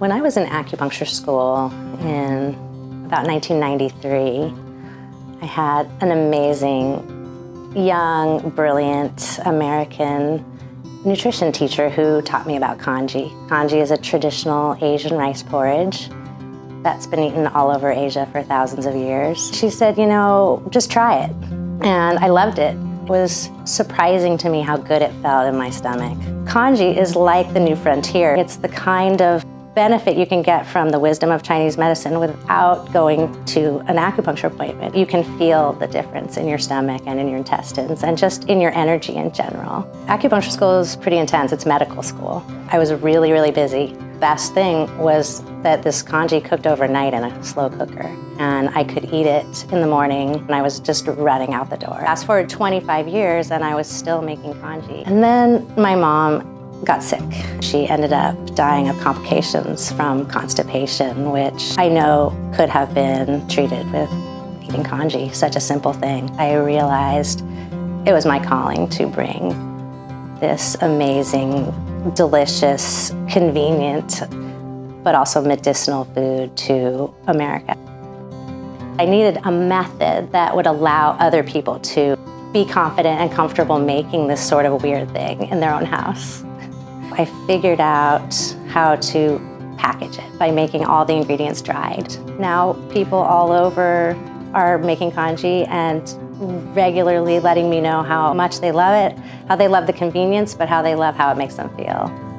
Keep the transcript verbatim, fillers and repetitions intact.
When I was in acupuncture school in about nineteen ninety-three, I had an amazing, young, brilliant American nutrition teacher who taught me about congee. Congee is a traditional Asian rice porridge that's been eaten all over Asia for thousands of years. She said, you know, just try it. And I loved it. It was surprising to me how good it felt in my stomach. Congee is like the new frontier. It's the kind of benefit you can get from the wisdom of Chinese medicine without going to an acupuncture appointment. You can feel the difference in your stomach and in your intestines and just in your energy in general. Acupuncture school is pretty intense. It's medical school. I was really, really busy. Best thing was that this congee cooked overnight in a slow cooker, and I could eat it in the morning, and I was just running out the door. Fast forward twenty-five years, and I was still making congee. And then my mom got sick. She ended up dying of complications from constipation, which I know could have been treated with eating congee, such a simple thing. I realized it was my calling to bring this amazing, delicious, convenient, but also medicinal food to America. I needed a method that would allow other people to be confident and comfortable making this sort of weird thing in their own house. I figured out how to package it by making all the ingredients dried. Now people all over are making congee and regularly letting me know how much they love it, how they love the convenience, but how they love how it makes them feel.